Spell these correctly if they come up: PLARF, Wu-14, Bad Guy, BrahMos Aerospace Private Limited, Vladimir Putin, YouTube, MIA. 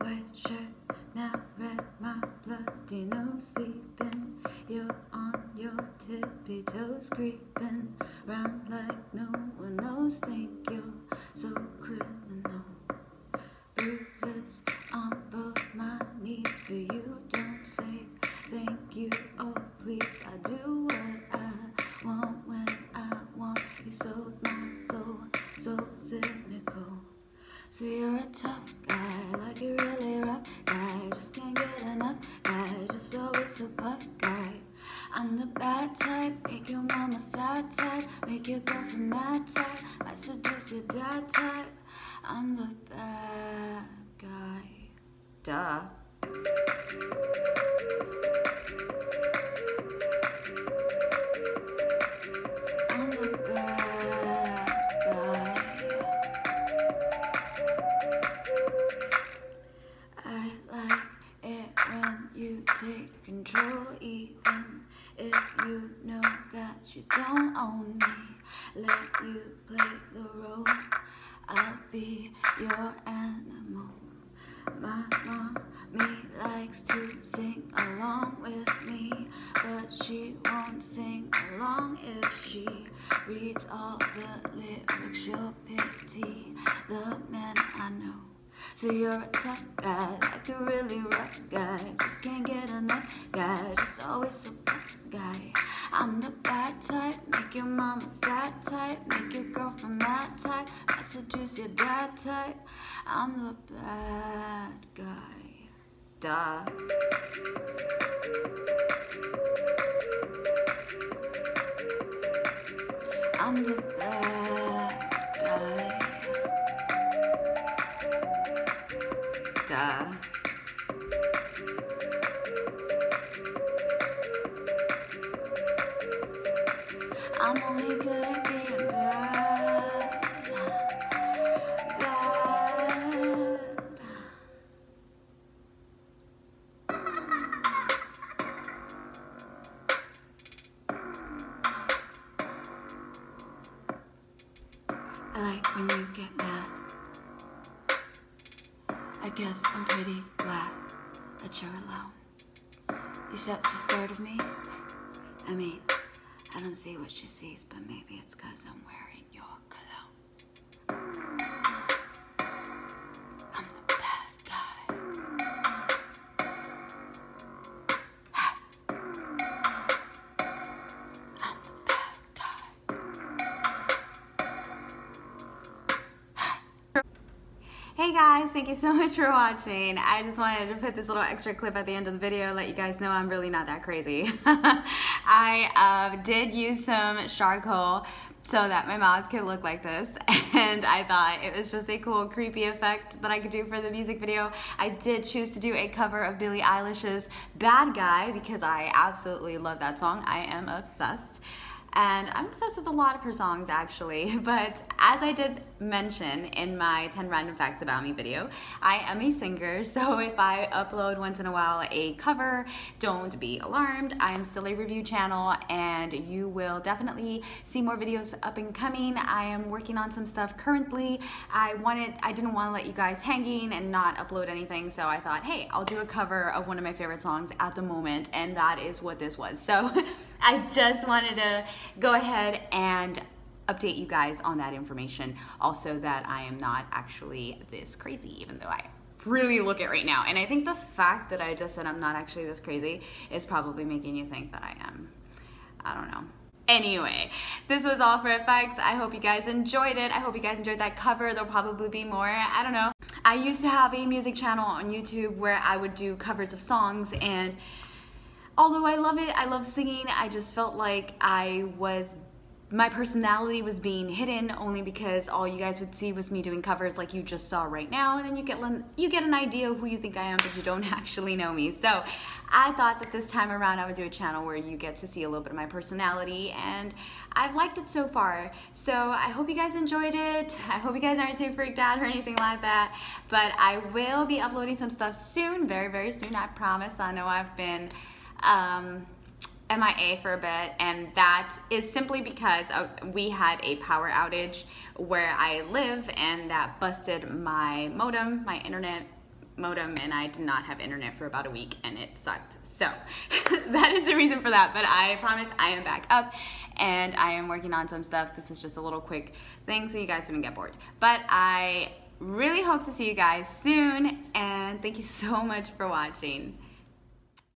White shirt, now red, my bloody nose sleeping. You're on your tippy toes, creeping round like no one knows. Think you're so criminal. Bruises on both my knees for you. Don't say thank you, oh please. I do what I want when I want. You sold my soul, so cynical. So you're a tough guy, like you're really rough guy. Just can't get enough guy, just always so puff guy. I'm the bad type, make your mama sad type, make your girlfriend mad type, might seduce your dad type. I'm the bad guy, duh. I'm the bad guy. I like it when you take control, even if you know that you don't own me. Let you play the role, I'll be your animal. My mommy likes to sing along with me, but she won't sing along if she reads all the lyrics. She'll pity the man I know. So you're a tough guy, like a really rough guy. Just can't get enough guy, just always so puff guy. I'm the bad type, make your mama sad type, make your girlfriend mad type, I seduce your dad type. I'm the bad guy, duh. I'm the bad guy, duh. I'm only good at being bad, bad. I like when you get mad. I guess I'm pretty glad that you're alone. You said she's scared of me? I mean, I don't see what she sees, but maybe it's 'cause I'm wearing your cologne. I'm the bad guy. Ha. I'm the bad guy. Ha. Hey guys, thank you so much for watching. I just wanted to put this little extra clip at the end of the video, let you guys know I'm really not that crazy. I did use some charcoal so that my mouth could look like this, and I thought it was just a cool creepy effect that I could do for the music video. I did choose to do a cover of Billie Eilish's Bad Guy because I absolutely love that song. I am obsessed, and I'm obsessed with a lot of her songs actually, but as I did mention in my 10 random facts about me video, I am a singer, so if I upload once in a while a cover, don't be alarmed. I am still a review channel, and you will definitely see more videos up and coming. I am working on some stuff currently. I didn't want to let you guys hanging and not upload anything, so I thought, hey, I'll do a cover of one of my favorite songs at the moment, and that is what this was. So I just wanted to go ahead and update you guys on that information. Also, that I am not actually this crazy, even though I really look it right now. And I think the fact that I just said I'm not actually this crazy is probably making you think that I am. I don't know. Anyway, this was all for effects. I hope you guys enjoyed it. I hope you guys enjoyed that cover. There'll probably be more. I don't know. I used to have a music channel on YouTube where I would do covers of songs, and although I love it, I love singing, I just felt like my personality was being hidden only because all you guys would see was me doing covers like you just saw right now, and then you get an idea of who you think I am, but you don't actually know me. So I thought that this time around I would do a channel where you get to see a little bit of my personality, and I've liked it so far. So I hope you guys enjoyed it. I hope you guys aren't too freaked out or anything like that, but I will be uploading some stuff soon, very, very soon, I promise. I know I've been MIA for a bit, and that is simply because we had a power outage where I live, and that busted my modem, my internet modem, and I did not have internet for about a week, and it sucked. So that is the reason for that, but I promise I am back up and I am working on some stuff. This is just a little quick thing so you guys wouldn't get bored, but I really hope to see you guys soon, and thank you so much for watching.